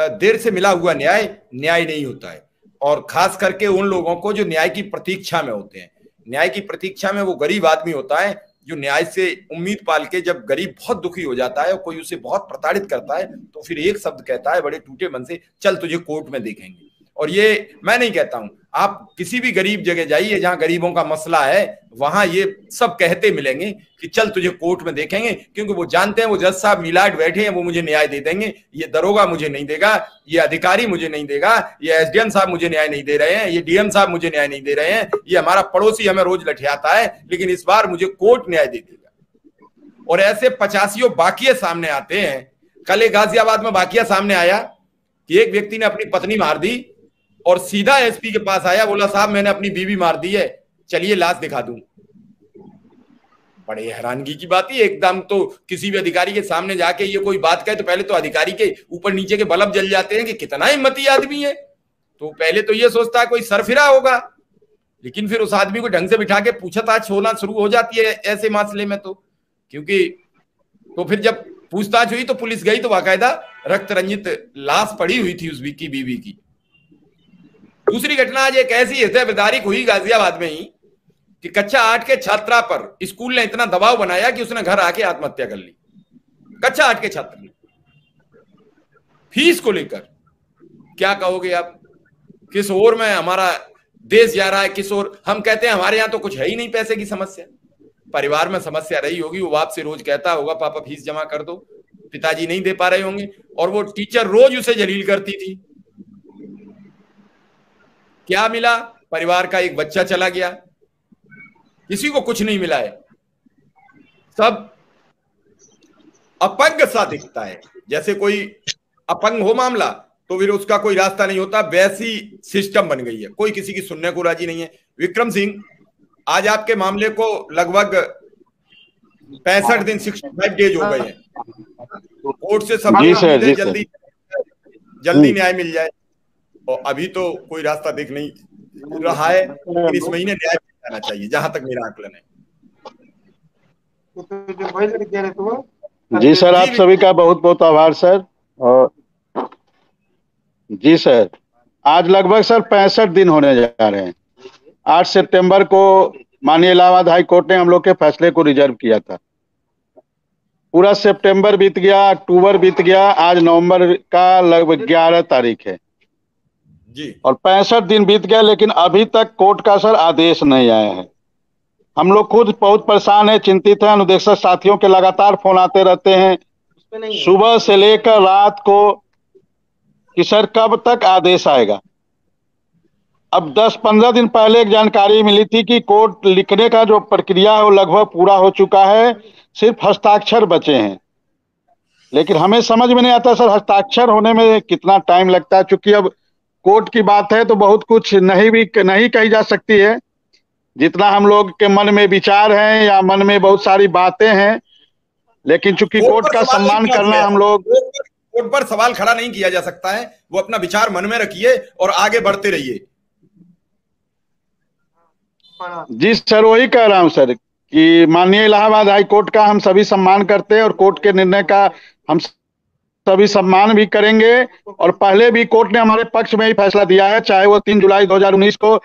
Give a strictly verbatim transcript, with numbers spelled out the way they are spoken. देर से मिला हुआ न्याय न्याय नहीं होता है, और खास करके उन लोगों को जो न्याय की प्रतीक्षा में होते हैं। न्याय की प्रतीक्षा में वो गरीब आदमी होता है जो न्याय से उम्मीद पाल के, जब गरीब बहुत दुखी हो जाता है और कोई उसे बहुत प्रताड़ित करता है तो फिर एक शब्द कहता है बड़े टूटे मन से, चल तुझे कोर्ट में देखेंगे। और ये मैं नहीं कहता हूं, आप किसी भी गरीब जगह जाइए जहां गरीबों का मसला है, वहां ये सब कहते मिलेंगे कि चल तुझे कोर्ट में देखेंगे, क्योंकि वो जानते हैं वो जज साहब मिलाट बैठे हैं, वो मुझे न्याय दे देंगे, ये दरोगा मुझे नहीं देगा, ये अधिकारी मुझे नहीं देगा, ये एसडीएम साहब मुझे न्याय नहीं दे रहे हैं, ये डीएम साहब मुझे न्याय नहीं दे रहे हैं, ये हमारा पड़ोसी हमें रोज लठियाता है, लेकिन इस बार मुझे कोर्ट न्याय दे देगा। और ऐसे पचासियों बाकिये सामने आते हैं। कल एक गाजियाबाद में बाकिया सामने आया कि एक व्यक्ति ने अपनी पत्नी मार दी और सीधा एसपी के पास आया, बोला साहब मैंने अपनी बीवी मार दी है, चलिए लाश दिखा दूं। बड़े हैरानगी की बात है, एकदम तो किसी भी अधिकारी के सामने जाके ये कोई बात कहे तो पहले तो अधिकारी के ऊपर नीचे के बल्ब जल जाते हैं कि कितना हिम्मती आदमी है। तो पहले तो ये सोचता है कोई सरफिरा होगा, लेकिन फिर उस आदमी को ढंग से बिठा के पूछताछ होना शुरू हो जाती है ऐसे मामले में तो, क्योंकि तो फिर जब पूछताछ हुई तो पुलिस गई तो बाकायदा रक्त रंजित लाश पड़ी हुई थी उस की बीवी की। दूसरी घटना आज एक ऐसी हिस्सेदारी हुई गाजियाबाद में ही कि कक्षा आठ के छात्रा पर स्कूल ने इतना दबाव बनाया कि उसने घर आके आत्महत्या कर ली। कक्षा आठ के छात्र ने फीस को लेकर, क्या कहोगे आप, किस ओर में हमारा देश जा रहा है, किस ओर। हम कहते हैं हमारे यहाँ तो कुछ है ही नहीं पैसे की समस्या, परिवार में समस्या रही होगी, वो बाप से रोज कहता होगा पापा फीस जमा कर दो, पिताजी नहीं दे पा रहे होंगे, और वो टीचर रोज उसे जलील करती थी। क्या मिला, परिवार का एक बच्चा चला गया, किसी को कुछ नहीं मिला है, सब अपंग सा दिखता है, जैसे कोई अपंग हो मामला तो फिर उसका कोई रास्ता नहीं होता, वैसी सिस्टम बन गई है, कोई किसी की सुनने को राजी नहीं है। विक्रम सिंह, आज आपके मामले को लगभग पैंसठ दिन पैंसठ डेज हो गए हैं, कोर्ट से सब जल्दी जल्दी, जल्दी न्याय मिल जाए, और अभी तो कोई रास्ता देख नहीं रहा है, लेकिन इस महीने न्याय मिलना चाहिए जहां तक मेरा आकलन है। जी सर, आप सभी का बहुत बहुत आभार सर। और जी सर, आज लगभग सर पैंसठ दिन होने जा रहे हैं। आठ सितंबर को माननीय इलाहाबाद हाई कोर्ट ने हम लोग के फैसले को रिजर्व किया था। पूरा सितंबर बीत गया, अक्टूबर बीत गया, आज नवंबर का लगभग ग्यारह तारीख है जी, और पैंसठ दिन बीत गया, लेकिन अभी तक कोर्ट का सर आदेश नहीं आया है। हम लोग खुद बहुत परेशान है, चिंतित है। अनुदेशक साथियों के लगातार फोन आते रहते हैं सुबह से लेकर रात को कि सर कब तक आदेश आएगा। अब दस पंद्रह दिन पहले एक जानकारी मिली थी कि कोर्ट लिखने का जो प्रक्रिया है वो लगभग पूरा हो चुका है, सिर्फ हस्ताक्षर बचे हैं। लेकिन हमें समझ में नहीं आता सर हस्ताक्षर होने में कितना टाइम लगता है, चूंकि अब कोर्ट की बात है तो बहुत कुछ नहीं भी नहीं कही जा सकती है। जितना हम लोग के मन में विचार हैं या मन में बहुत सारी बातें हैं, लेकिन चूंकि कोर्ट का सम्मान करना हम लोग, कोर्ट पर सवाल खड़ा नहीं किया जा सकता है, वो अपना विचार मन में रखिए और आगे बढ़ते रहिए। जी सर, वही कह रहा हूं सर कि माननीय इलाहाबाद हाई कोर्ट का हम सभी सम्मान करते हैं और कोर्ट के निर्णय का हम सभी सम्मान भी करेंगे, और पहले भी कोर्ट ने हमारे पक्ष में ही फैसला दिया है, चाहे वो तीन जुलाई दो हजार उन्नीस को